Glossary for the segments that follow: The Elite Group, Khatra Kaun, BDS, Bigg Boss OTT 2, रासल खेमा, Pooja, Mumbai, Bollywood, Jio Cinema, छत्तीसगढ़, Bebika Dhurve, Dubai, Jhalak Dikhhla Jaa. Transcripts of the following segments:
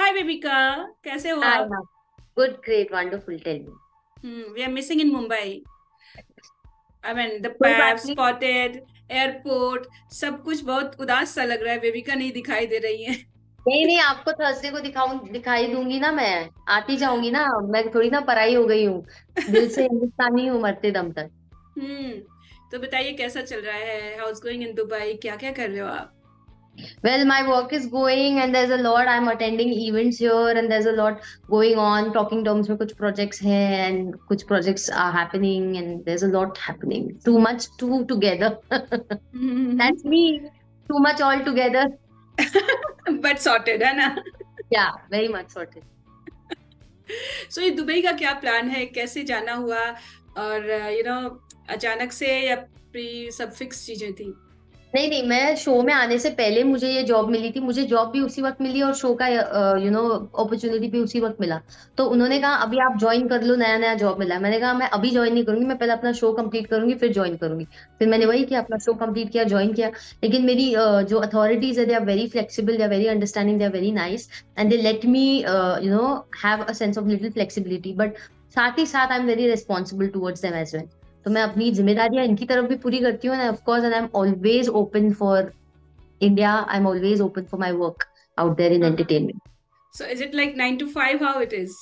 हाय बेबिका, कैसे हो आप? Good, great, wonderful, tell me. We are missing in Mumbai. I mean the paps, spotted, airport, सब कुछ बहुत उदास सा लग रहा है। बेबिका नहीं दिखाई दे रही है। नहीं, आपको थर्सडे को दिखाई दूंगी ना। मैं आती जाऊंगी ना, मैं थोड़ी ना पराई हो गई हूँ, दिल से हिंदुस्तानी हूँ मरते दम तक। तो बताइए कैसा चल रहा है, हाउस गोइंग इन दुबई, क्या क्या कर रहे हो आप? Well, my work is going and there's a lot. I'm attending events here and there's a lot going on. Talking terms में कुछ projects हैं and कुछ projects are happening and there's a lot happening. Too much, too together. That's me. Too much all together. But sorted है ना? Yeah, very much sorted. So ये Dubai का क्या plan है? कैसे जाना हुआ? और you know अचानक से या प्री सब फिक्स चीजें थी? नहीं, मैं शो में आने से पहले मुझे ये जॉब मिली थी। मुझे जॉब भी उसी वक्त मिली और शो का यू नो अपॉर्चुनिटी भी उसी वक्त मिला। तो उन्होंने कहा अभी आप ज्वाइन कर लो, नया नया जॉब मिला। मैंने कहा मैं अभी ज्वाइन नहीं करूंगी, मैं पहले अपना शो कंप्लीट करूंगी फिर ज्वाइन करूंगी। फिर मैंने वही किया, अपना शो कंप्लीट किया, ज्वाइन किया। लेकिन मेरी जो अथॉरिटीज है, they are very flexible, they are very understanding, they are very nice and they let me you know have a sense of little flexibility, but साथ ही साथ I am very responsible towards them as well. तो मैं अपनी जिम्मेदारियां इनकी तरफ भी पूरी करती हूँ। Of course, and I am always open for India, I am always open for my work out there in entertainment. So is it like 9 to 5, how it is?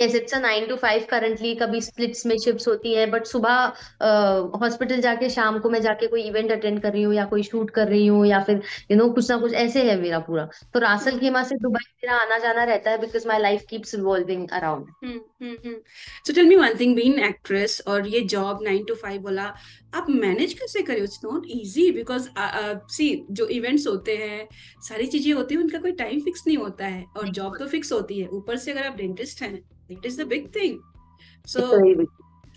Yes, it's a 9 to 5 currently. कभी splits में shift होती है, but सुबह hospital जाके शाम को मैं जाके कोई इवेंट अटेंड कर रही हूँ या कोई शूट कर रही हूँ या फिर यू नो कुछ ना कुछ ऐसे है मेरा पूरा। तो रासल खेमा से दुबई मेरा आना जाना रहता है because my life keeps revolving around. So tell me one thing, being actress और ये जॉब 9 to 5 बोला, आप मैनेज कैसे करें? It's not easy because see जो इवेंट्स होते हैं, सारी चीजें होती है, उनका कोई टाइम फिक्स नहीं होता है और जॉब तो फिक्स होती है। ऊपर से अगर आप डेंटिस्ट हैं, it is the big thing. So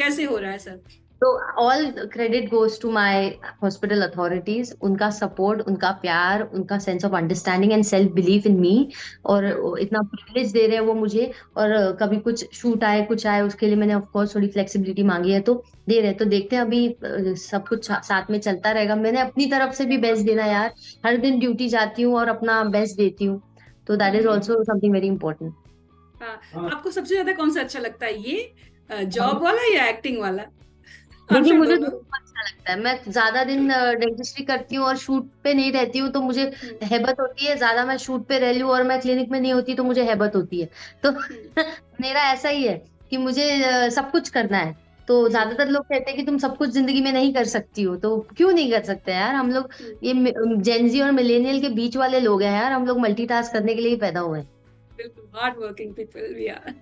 कैसे हो रहा है सर? तो all credit goes to my hospital authorities, उनका सपोर्ट, उनका प्यार, उनका sense of understanding and self belief in me. और इतना प्रिविलेज दे रहे हैं वो मुझे। और कभी कुछ शूट आए, कुछ आए, उसके लिए मैंने ऑफकोर्स थोड़ी फ्लेक्सिबिलिटी मांगी है तो दे रहे। तो देखते हैं, अभी सब कुछ साथ में चलता रहेगा। मैंने अपनी तरफ से भी बेस्ट देना यार, हर दिन ड्यूटी जाती हूँ और अपना बेस्ट देती हूँ। तो that is also something very important. आपको सबसे ज्यादा कौन सा अच्छा लगता है, ये जॉब वाला या एक्टिंग वाला? देखिए, मुझे अच्छा लगता है। मैं ज्यादा दिन डेंटिस्ट्री करती हूँ और शूट पे नहीं रहती हूँ तो मुझे हैबत होती है। ज्यादा मैं शूट पे रह लूँ और मैं क्लिनिक में नहीं होती तो मुझे हैबत होती है। तो मेरा ऐसा ही है कि मुझे सब कुछ करना है। तो ज्यादातर लोग कहते हैं कि तुम सब कुछ जिंदगी में नहीं कर सकती हो, तो क्यों नहीं कर सकते यार? हम लोग ये जेनजी और मिलेनियल के बीच वाले लोग हैं यार, हम लोग मल्टीटास्क करने के लिए ही पैदा हुए हैं। बिल्कुल, hard working people we are.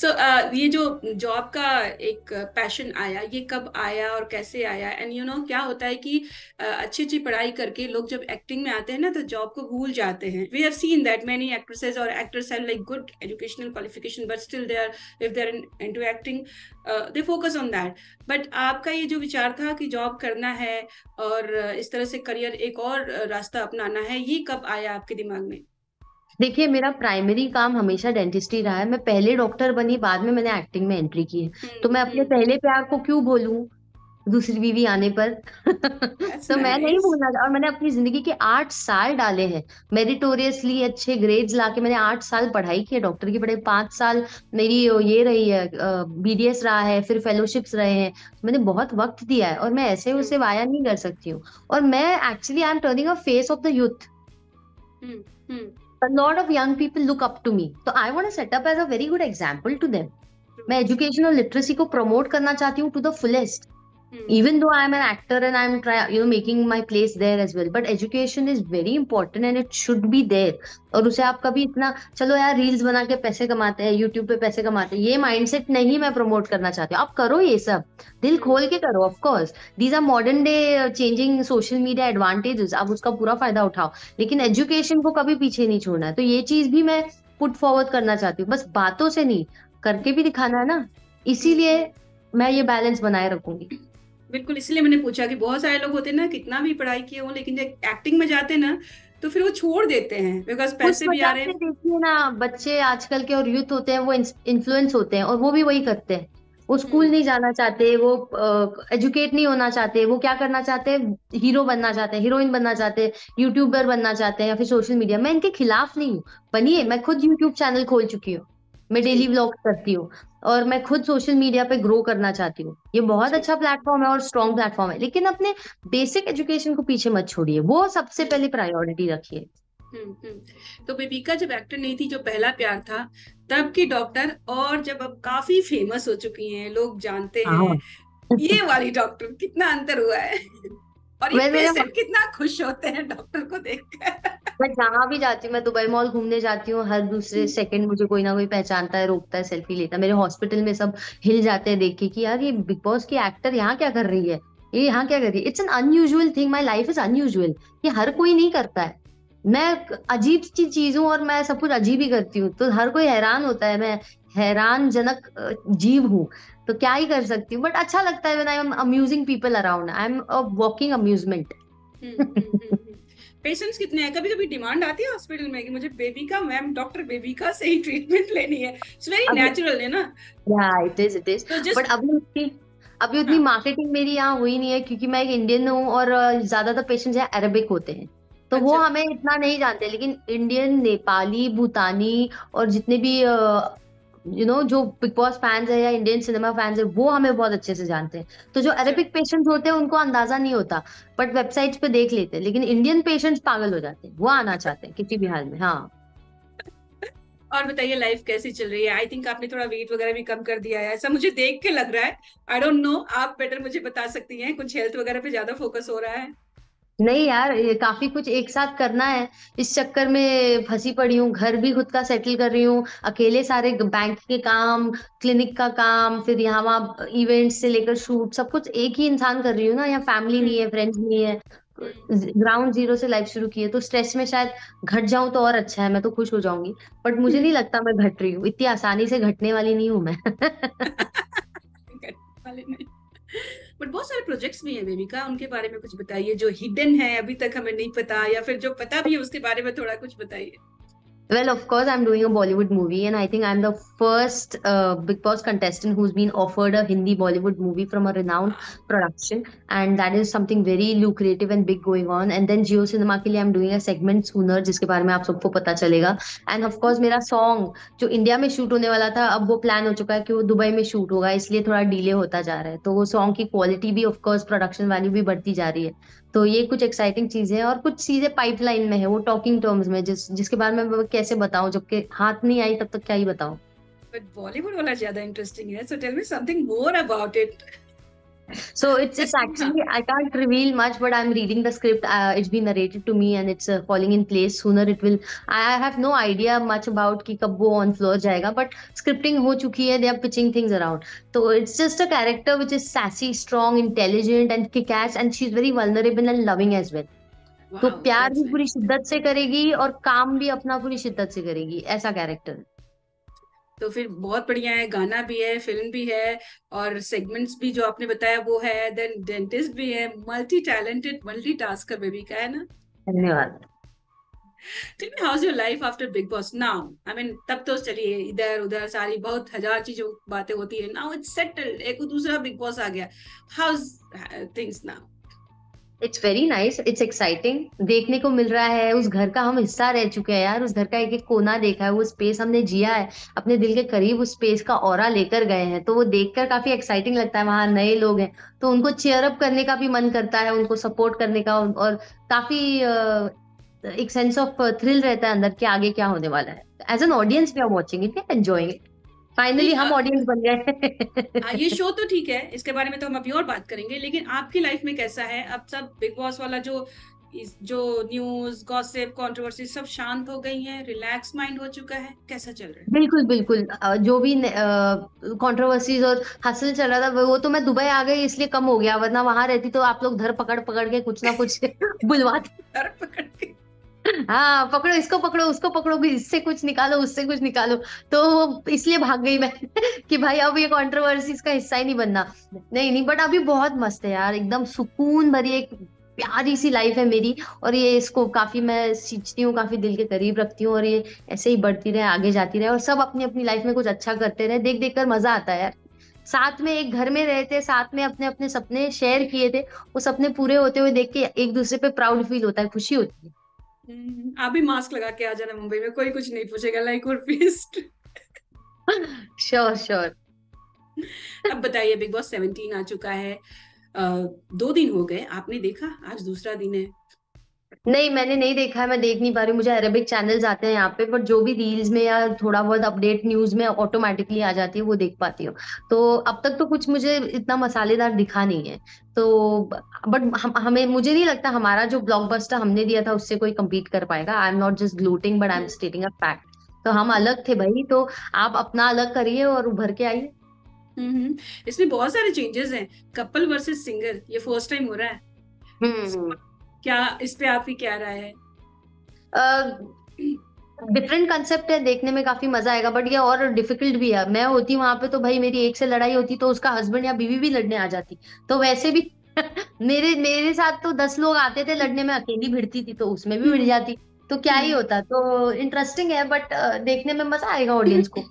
So ये जो जॉब का एक पैशन आया, ये कब आया और कैसे आया? एंड यू नो क्या होता है कि अच्छी अच्छी पढ़ाई करके लोग जब एक्टिंग में आते हैं ना तो जॉब को भूल जाते हैं। We have seen that many actresses और actors have like good educational qualification but still they are, if they are into acting they focus on that. But आपका ये जो विचार था कि जॉब करना है और इस तरह से करियर एक और रास्ता अपनाना है, ये कब आया आपके दिमाग में? देखिए, मेरा प्राइमरी काम हमेशा डेंटिस्ट्री रहा है। मैं पहले डॉक्टर बनी, बाद में मैंने एक्टिंग में एंट्री की है। तो मैं अपने पहले प्यार को क्यों भूलूं दूसरी बीवी आने पर? तो मैं नहीं भूलना। और मैंने अपनी जिंदगी के 8 साल डाले हैं मेरिटोरियसली, अच्छे ग्रेड्स लाके। मैंने 8 साल पढ़ाई की है, डॉक्टर की पढ़ाई। 5 साल मेरी ये रही है, BDS रहा है, फिर फेलोशिप्स रहे हैं। मैंने बहुत वक्त दिया है और मैं ऐसे उसे वाया नहीं कर सकती हूँ। और मैं actually I am turning a face of the youth. A lot of young people look up to me, so I want to set up as a very good example to them. मैं educational literacy को promote करना चाहती हूँ to the fullest. Even though I am an actor and I am making my place there as well, but education is very important and it should be there. और उसे आप कभी इतना चलो यार reels बना के पैसे कमाते हैं, YouTube पे पैसे कमाते हैं, ये mindset नहीं मैं promote करना चाहती हूँ। आप करो ये सब, दिल खोल के करो। Of course, these are modern day changing social media advantages. आप उसका पूरा फायदा उठाओ, लेकिन education को कभी पीछे नहीं छोड़ना है। तो ये चीज भी मैं put forward करना चाहती हूँ। बस बातों से नहीं, करके भी दिखाना है ना, इसीलिए मैं ये बैलेंस बनाए रखूंगी। बिल्कुल, इसलिए मैंने पूछा कि बहुत सारे लोग होते हैं ना, कितना भी पढ़ाई किए हो लेकिन जब एक्टिंग में जाते हैं ना तो फिर वो छोड़ देते हैं बिकॉज पैसे भी आ रहे हैं। देखिए ना, बच्चे आजकल के और यूथ होते हैं, वो इन्फ्लुएंस होते हैं और वो भी वही करते हैं। वो स्कूल नहीं जाना चाहते, वो एजुकेट नहीं होना चाहते, वो क्या करना चाहते हैं, हीरो बनना चाहते हैं, हीरोइन बनना चाहते हैं, यूट्यूबर बनना चाहते हैं या फिर सोशल मीडिया। मैं इनके खिलाफ नहीं हूँ, बनिए, मैं खुद यूट्यूब चैनल खोल चुकी हूँ, मैं डेली व्लॉग्स करती हूँ और मैं खुद सोशल मीडिया पे ग्रो करना चाहती हूँ। ये बहुत अच्छा प्लेटफॉर्म है और स्ट्रॉन्ग प्लेटफॉर्म है, लेकिन अपने बेसिक एजुकेशन को पीछे मत छोड़िए, वो सबसे पहले प्रायोरिटी रखिए। तो बेबिका जब एक्टर नहीं थी, जो पहला प्यार था, तब की डॉक्टर और जब अब काफी फेमस हो चुकी हैं, लोग जानते हैं, ये वाली डॉक्टर, कितना अंतर हुआ है और ये पेशेंट कितना खुश होते हैं डॉक्टर को देखकर। मैं जहाँ भी जाती हूँ, मैं दुबई मॉल घूमने जाती हूँ, हर दूसरे सेकंड मुझे कोई ना कोई पहचानता है, रोकता है, सेल्फी लेता है। मेरे हॉस्पिटल में सब हिल जाते हैं देख के कि यार ये बिग बॉस की एक्टर यहाँ क्या कर रही है, ये यहाँ क्या कर रही है। It's an unusual thing, my life is unusual, ये हर कोई नहीं करता है। मैं अजीब सी चीज हूँ और मैं सब कुछ अजीब ही करती हूँ, तो हर कोई हैरान होता है। मैं हैरानजनक जीव हूँ, तो क्या ही कर सकती हूँ, बट अच्छा लगता है when I am amusing people around, I am a walking amusement. Patients कितने हैं, कभी कभी डिमांड आती है हॉस्पिटल में कि मुझे बेबिका मैम, डॉक्टर बेबिका से ही ट्रीटमेंट लेनी है। इट्स वेरी नेचुरल है ना। या इट इज बट अभी उतनी मार्केटिंग मेरी यहाँ हुई नहीं है, क्योंकि मैं एक इंडियन हूँ और ज्यादातर पेशेंट्स यहाँ अरेबिक होते हैं, तो वो हमें इतना नहीं जानते। लेकिन इंडियन, नेपाली, भूटानी और जितने भी जो बिग बॉस फैंस है या इंडियन सिनेमा फैंस है, वो हमें बहुत अच्छे से जानते हैं। तो जो अरेबिक पेशेंट्स होते हैं उनको अंदाजा नहीं होता, बट वेबसाइट्स पे देख लेते हैं। लेकिन इंडियन पेशेंट्स पागल हो जाते हैं, वो आना चाहते हैं किसी भी हाल में। हाँ, और बताइए लाइफ कैसी चल रही है? आई थिंक आपने थोड़ा वेट वगैरह भी कम कर दिया है, ऐसा मुझे देख के लग रहा है। आई डोंट नो, आप बेटर मुझे बता सकती है, कुछ हेल्थ वगैरह पे ज्यादा फोकस हो रहा है? नहीं यार, ये काफी कुछ एक साथ करना है, इस चक्कर में फंसी पड़ी हूँ। घर भी खुद का सेटल कर रही हूँ अकेले, सारे बैंक के काम, क्लिनिक का काम, फिर यहाँ वहाँ इवेंट्स से लेकर शूट, सब कुछ एक ही इंसान कर रही हूँ ना। यहाँ फैमिली नहीं है, फ्रेंड्स नहीं है, ग्राउंड जीरो से लाइफ शुरू की है, तो स्ट्रेस में शायद घट जाऊं तो और अच्छा है, मैं तो खुश हो जाऊंगी। बट मुझे नहीं लगता मैं घट रही हूँ, इतनी आसानी से घटने वाली नहीं हूँ मैं। बट बहुत सारे प्रोजेक्ट्स भी हैं बेबिका, उनके बारे में कुछ बताइए जो हिडन है, अभी तक हमें नहीं पता, या फिर जो पता भी है उसके बारे में थोड़ा कुछ बताइए। Well, of course, I'm doing a Bollywood movie, and I think I'm the first Bigg Boss contestant who's been offered a Hindi Bollywood movie from a renowned production, and that is something very lucrative and big going on. And then Jio Cinema के लिए I'm doing a segment sooner, जिसके बारे में आप सबको पता चलेगा. And of course, मेरा song जो इंडिया में शूट होने वाला था, अब वो प्लान हो चुका है कि वो दुबई में शूट होगा, इसलिए थोड़ा डिले होता जा रहा है। तो वो सॉन्ग की क्वालिटी भी, ऑफ कोर्स प्रोडक्शन वैल्यू भी बढ़ती जा रही है। तो ये कुछ एक्साइटिंग चीजें हैं, और कुछ चीजें पाइपलाइन में है, वो टॉकिंग टर्म्स में, जिसके बारे में कैसे बताऊं, जबकि हाथ नहीं आई तब तक क्या ही बताऊं। बट बॉलीवुड वाला ज्यादा इंटरेस्टिंग है, so tell me something more about it. So it's actually, I can't reveal much, but I'm reading the script. It's been narrated to me, and it's falling in place. Sooner it will. I have no idea much about कि कब वो on floor जाएगा, but scripting हो चुकी है. They are pitching things around. So it's just a character which is sassy, strong, intelligent, and kick-ass, and she's very vulnerable and loving as well. Wow, तो प्यार भी पूरी शिद्दत से करेगी और काम भी अपना पूरी शिद्दत से करेगी, ऐसा कैरेक्टर। तो फिर बहुत बढ़िया है, गाना भी है, फिल्म भी है, और सेगमेंट्स भी जो आपने बताया वो है, देन डेंटिस्ट भी है, मल्टी टैलेंटेड, मल्टीटास्कर बेबिका है ना। धन्यवाद। Tell me how is your life after Bigg Boss now? I mean तब तो चलिए इधर उधर सारी बहुत हजार चीजों बातें होती है, नाउ इट्स सेटल्ड, एक दूसरा बिग बॉस आ गया, how is things now? It's very nice, it's exciting, देखने को मिल रहा है, उस घर का हम हिस्सा रह चुके हैं यार, उस घर का एक एक कोना देखा है, वो स्पेस हमने जिया है, अपने दिल के करीब उस स्पेस का ऑरा लेकर गए हैं, तो वो देखकर काफी एक्साइटिंग लगता है। वहाँ नए लोग हैं तो उनको चीयर अप करने का भी मन करता है, उनको सपोर्ट करने का, और काफी एक सेंस ऑफ थ्रिल रहता है अंदर कि आगे क्या होने वाला है। As an audience we are watching it, enjoying it. Finally हम ऑडियंस बन गए। ये शो तो ठीक है, इसके बारे में तो हम अभी और बात करेंगे, लेकिन आपकी लाइफ में कैसा है अब? सब बिग बॉस वाला जो न्यूज, गॉसिप, कंट्रोवर्सी सब शांत हो गई है, रिलैक्स माइंड हो चुका है, कैसा चल रहा है? बिल्कुल बिल्कुल, जो भी कंट्रोवर्सीज और हसल चल रहा था वो तो मैं दुबई आ गई इसलिए कम हो गया, वरना वहां रहती तो आप लोग धर पकड़ के कुछ ना कुछ बुलवाते। धर पकड़ के, हाँ, पकड़ो इसको, पकड़ो उसको, पकड़ो भी, इससे कुछ निकालो, उससे कुछ निकालो, तो इसलिए भाग गई मैं कि भाई अब ये कंट्रोवर्सीज का हिस्सा ही नहीं बनना। नहीं, बट अभी बहुत मस्त है यार, एकदम सुकून भरी एक प्यारी सी लाइफ है मेरी, और ये इसको काफी मैं सींचती हूँ, काफी दिल के करीब रखती हूँ, और ये ऐसे ही बढ़ती रहे, आगे जाती रहे, और सब अपनी अपनी लाइफ में कुछ अच्छा करते रहे, देख देख कर मजा आता है यार। साथ में एक घर में रहे थे, साथ में अपने अपने सपने शेयर किए थे, वो सपने पूरे होते हुए देख के एक दूसरे पे प्राउड फील होता है, खुशी होती है। आप भी मास्क लगा के आ जाना मुंबई में, कोई कुछ नहीं पूछेगा, लाइक और फीस्ट। श्योर। अब बताइए, बिग बॉस 17 आ चुका है, 2 दिन हो गए, आपने देखा? आज दूसरा दिन है। नहीं, मैंने नहीं देखा है, मैं देख नहीं पा रही हूँ, मुझे अरेबिक चैनल्स आते हैं यहाँ पे, बट जो भी रील्स में या थोड़ा बहुत अपडेट न्यूज में ऑटोमेटिकली आ जाती है वो देख पाती हूँ। तो अब तक तो कुछ मुझे इतना मसालेदार दिखा नहीं है, तो बट मुझे नहीं लगता हमारा जो ब्लॉकबस्टर हमने दिया था उससे कोई कम्पीट कर पाएगा। I am not just gloating but I am stating a fact. तो हम अलग थे भाई, तो आप अपना अलग करिए और उभर के आइए। इसमें बहुत सारे चेंजेस हैं, कपल वर्सेस सिंगर ये फर्स्ट टाइम हो रहा है। क्या इस पे आपकी क्या राय है? डिफरेंट कंसेप्ट है, देखने में काफी मजा आएगा, बट ये और डिफिकल्ट भी है। मैं होती वहां पे तो भाई मेरी एक से लड़ाई होती तो उसका हस्बैंड या बीवी भी लड़ने आ जाती, तो वैसे भी मेरे साथ तो 10 लोग आते थे लड़ने, में अकेली भिड़ती थी तो उसमें भी भिड़ जाती, तो क्या ही होता। तो इंटरेस्टिंग है, बट देखने में मजा आएगा ऑडियंस को।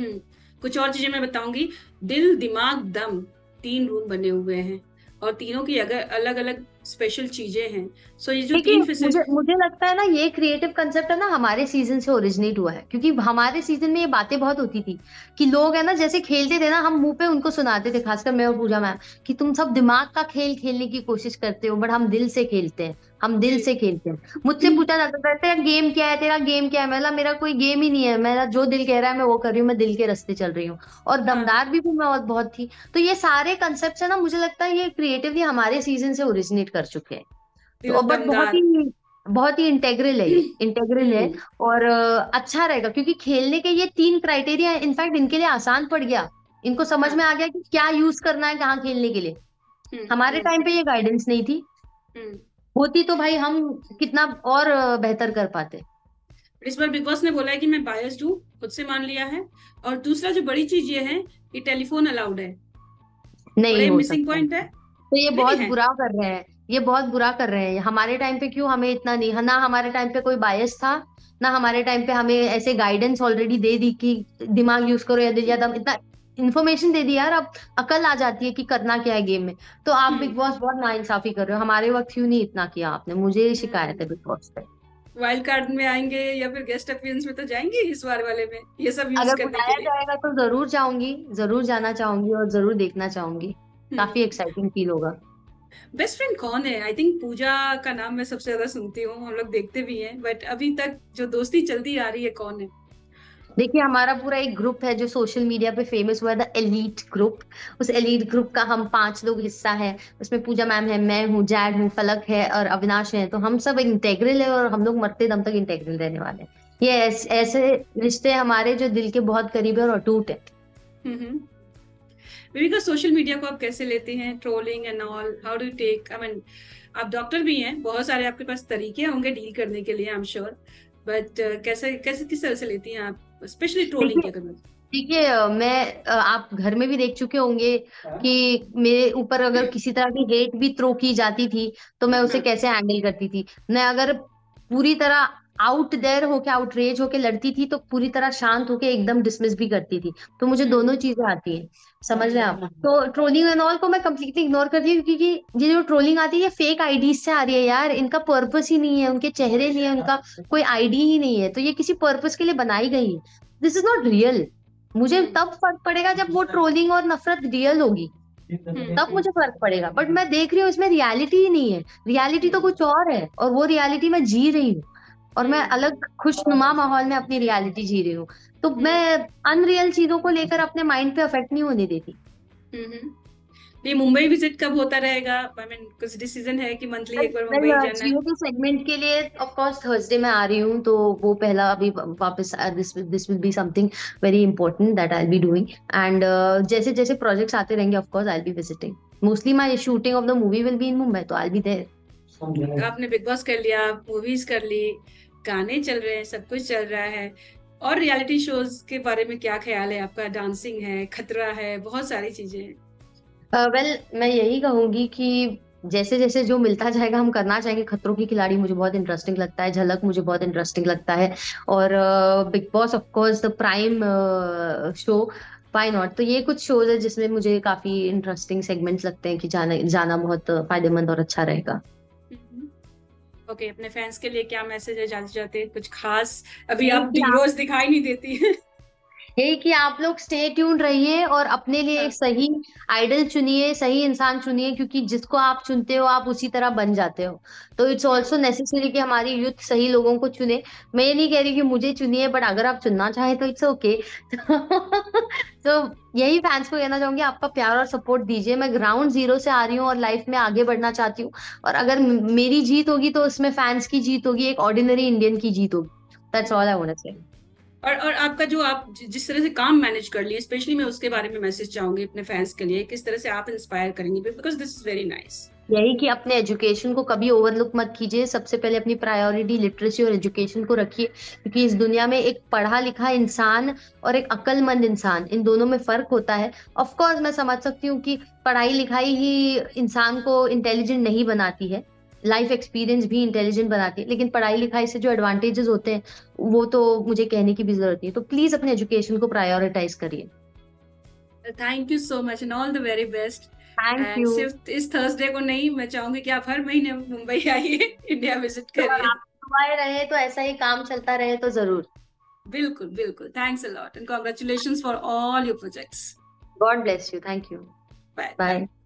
कुछ और चीजें मैं बताऊंगी। दिल दिमाग दम 3 रूम बने हुए हैं और तीनों की अगर अलग अलग स्पेशल चीजें हैं। सो ये जो मुझे लगता है ना, ये क्रिएटिव कंसेप्ट है ना, हमारे सीजन से ओरिजिनेट हुआ है, क्योंकि हमारे सीजन में ये बातें बहुत होती थी कि लोग है ना जैसे खेलते थे ना, हम मुंह पे उनको सुनाते थे, खासकर मैं और पूजा मैम, कि तुम सब दिमाग का खेल खेलने की कोशिश करते हो, बट हम दिल से खेलते हैं, हम दिल से खेलते हैं। मुझसे पूछा जाता था तेरा गेम क्या है, तेरा गेम क्या है? मेरा कोई गेम ही नहीं है, मेरा जो दिल कह रहा है मैं वो कर रही हूँ, मैं दिल के रास्ते चल रही हूँ। और दमदार भी मैं बहुत थी। तो ये सारे कंसेप्ट है ना, मुझे लगता है ये क्रिएटिवली हमारे सीजन से ओरिजिनेट कर चुके हैं। तो बट बहुत ही इंटेग्रल है, और अच्छा रहेगा, क्योंकि खेलने के ये 3 क्राइटेरिया इनफैक्ट इनके लिए आसान पड़ गया, इनको समझ में आ गया कि क्या यूज करना है कहाँ खेलने के लिए। हमारे टाइम पे ये गाइडेंस नहीं थी, होती तो भाई हम कितना और बेहतर कर पाते। इस बार बिग बॉस ने बोला है कि मैं बायस्ड हूँ, खुद से मान लिया है। और दूसरा जो बड़ी चीज ये है कि टेलीफोन अलाउड है नहीं, मिसिंग पॉइंट है। तो ये बहुत बुरा कर रहे हैं, ये बहुत बुरा कर रहे हैं। हमारे टाइम पे क्यों हमें इतना नहीं, ना हमारे टाइम पे कोई बायस था, ना हमारे टाइम पे हमें ऐसे गाइडेंस ऑलरेडी दे दी कि दिमाग यूज करो या दम, इतना इन्फॉर्मेशन दे दी यार। अब अकल आ जाती है कि करना क्या है गेम में। तो आप बिग बॉस बहुत नाइंसाफी कर रहे हो, हमारे वक्त क्यों नहीं इतना किया आपने? मुझे शिकायत है बिग बॉस पे। वाइल्ड कार्ड में आएंगे या फिर गेस्ट अपीयरेंस में तो जाएंगे, इस बार वाले में ये सब यूज अगर बुलाया जाएगा तो जरूर जाऊंगी, जरूर जाना चाहूंगी और जरूर देखना चाहूंगी, काफी एक्साइटिंग फील होगा। बेस्ट फ्रेंड कौन है? आई थिंक पूजा का नाम मैं सबसे ज्यादा सुनती हूँ, हम लोग देखते भी है, बट अभी तक जो दोस्ती चलती आ रही है कौन है? देखिए, हमारा पूरा एक ग्रुप है जो सोशल मीडिया पे फेमस हुआ है, द एलीट ग्रुप। उस एलीट ग्रुप का हम 5 लोग हिस्सा है। उसमें पूजा मैम है, मैं हूँ, जैड हूँ, फलक है और अविनाश है। तो हम सब इंटेग्रल है और हम लोग मरते दम तक इंटेग्रल रहने वाले हैं। ये ऐसे रिश्ते हमारे जो दिल के बहुत करीब है और अटूट है। बेबिका, सोशल मीडिया को आप कैसे लेते हैं? Trolling and all, how do you take? I mean, आप डॉक्टर भी हैं, बहुत सारे आपके पास तरीके होंगे डील करने के लिए, आई एम श्योर, बट कैसे किस तरह से लेती हैं आप? स्पेशली ट्रोलिंग के अगर देखिए, मैं आप घर में भी देख चुके होंगे कि मेरे ऊपर अगर किसी तरह की हेट भी थ्रो की जाती थी तो मैं उसे कैसे हैंडल करती थी। मैं अगर पूरी तरह आउट देयर होके, आउटरेज होके लड़ती थी तो पूरी तरह शांत होके एकदम डिसमिस भी करती थी। तो मुझे दोनों चीजें आती है, समझ रहे आप? तो ट्रोलिंग एंड ऑल को मैं कम्प्लीटली इग्नोर करती हूँ, क्योंकि ये जो ट्रोलिंग आती है ये फेक आईडीज से आ रही है यार। इनका पर्पस ही नहीं है, उनके चेहरे नहीं है, उनका कोई आईडी ही नहीं है, तो ये किसी पर्पस के लिए बनाई गई है। This is not real. मुझे तब फर्क पड़ेगा जब वो ट्रोलिंग और नफरत रियल होगी, तब मुझे फर्क पड़ेगा। बट मैं देख रही हूँ इसमें रियलिटी ही नहीं है, रियलिटी तो कुछ और है और वो रियलिटी मैं जी रही हूँ और मैं अलग खुशनुमा माहौल में अपनी रियलिटी जी रही हूँ। तो मैं अनरियल चीजों को लेकर अपने माइंड पे अफेक्ट नहीं होने देती। ये मुंबई विजिट कब होता रहेगा? I mean, कुछ डिसीजन है कि मंथली एक बार मुंबई जाना है? जियो के सेगमेंट के लिए ऑफ कोर्स थर्सडे में आ रही हूँ, तो वो पहला अभी वापस this will be something very important that I will be doing. And जैसे जैसे प्रोजेक्ट्स आते रहेंगे of course I will be visiting. Mostly my shooting of the movie will be in Mumbai, तो आई विल बी देयर। आपने Bigg Boss कर लिया, movies कर ली, गाने चल रहे हैं, सब कुछ चल रहा है, और रियलिटी शोज के बारे में क्या ख्याल है आपका? डांसिंग है, खतरा है, बहुत सारी चीजें हैं। वेल, मैं यही कहूंगी कि जैसे जैसे जो मिलता जाएगा हम करना चाहेंगे। खतरों की खिलाड़ी मुझे बहुत इंटरेस्टिंग लगता है, झलक मुझे बहुत इंटरेस्टिंग लगता है, और Bigg Boss of course the prime show why not. तो ये कुछ शोज है जिसमें मुझे काफी इंटरेस्टिंग सेगमेंट्स लगते हैं कि जाना बहुत फायदेमंद और अच्छा रहेगा। ओके, अपने फैंस के लिए क्या मैसेज है जाते जाते, कुछ खास? अभी आप हीरोज दिखाई नहीं देती है यही कि आप लोग स्टे ट्यून्ड रहिए और अपने लिए सही आइडल चुनिए, सही इंसान चुनिए, क्योंकि जिसको आप चुनते हो आप उसी तरह बन जाते हो। तो इट्स ऑल्सो नेसेसरी कि हमारी यूथ सही लोगों को चुने। मैं ये नहीं कह रही कि मुझे चुनिए, बट अगर आप चुनना चाहे तो इट्स ओके। तो यही फैंस को कहना चाहूंगी, आपका प्यार और सपोर्ट दीजिए। मैं ग्राउंड जीरो से आ रही हूँ और लाइफ में आगे बढ़ना चाहती हूँ, और अगर मेरी जीत होगी तो उसमें फैंस की जीत होगी, एक ऑर्डिनरी इंडियन की जीत होगी। That's all I want to say. और आपका जो आप जिस तरह से काम मैनेज कर लिए, स्पेशली मैं उसके बारे में मैसेज चाहूंगी अपने फैंस के लिए, किस तरह से आप इंस्पायर करेंगे, because this is very nice. यही कि अपने एजुकेशन को कभी ओवरलुक मत कीजिए। सबसे पहले अपनी प्रायोरिटी लिटरेसी और एजुकेशन को रखिए, क्योंकि इस दुनिया में एक पढ़ा लिखा इंसान और एक अक्लमंद इंसान, इन दोनों में फर्क होता है। ऑफ कोर्स मैं समझ सकती हूँ कि पढ़ाई लिखाई ही इंसान को इंटेलिजेंट नहीं बनाती है, लाइफ एक्सपीरियंस भी इंटेलिजेंट बनाती है, लेकिन पढ़ाई लिखाई से जो एडवांटेजेस होते हैं वो तो मुझे कहने की भी जरूरत नहीं है। तो प्लीज अपने एजुकेशन को प्रायोरिटाइज करिए। Thank you so much and all the very best. Thank you. सिर्फ इस थर्सडे को नहीं, मैं चाहूंगी कि आप हर महीने मुंबई आइए, इंडिया विजिट करिए। आप दुबई रहे तो ऐसा ही काम चलता रहे तो जरूर। बिल्कुल बिल्कुल। Thanks a lot and congratulations for all your projects. God bless you. Thank you. Bye bye.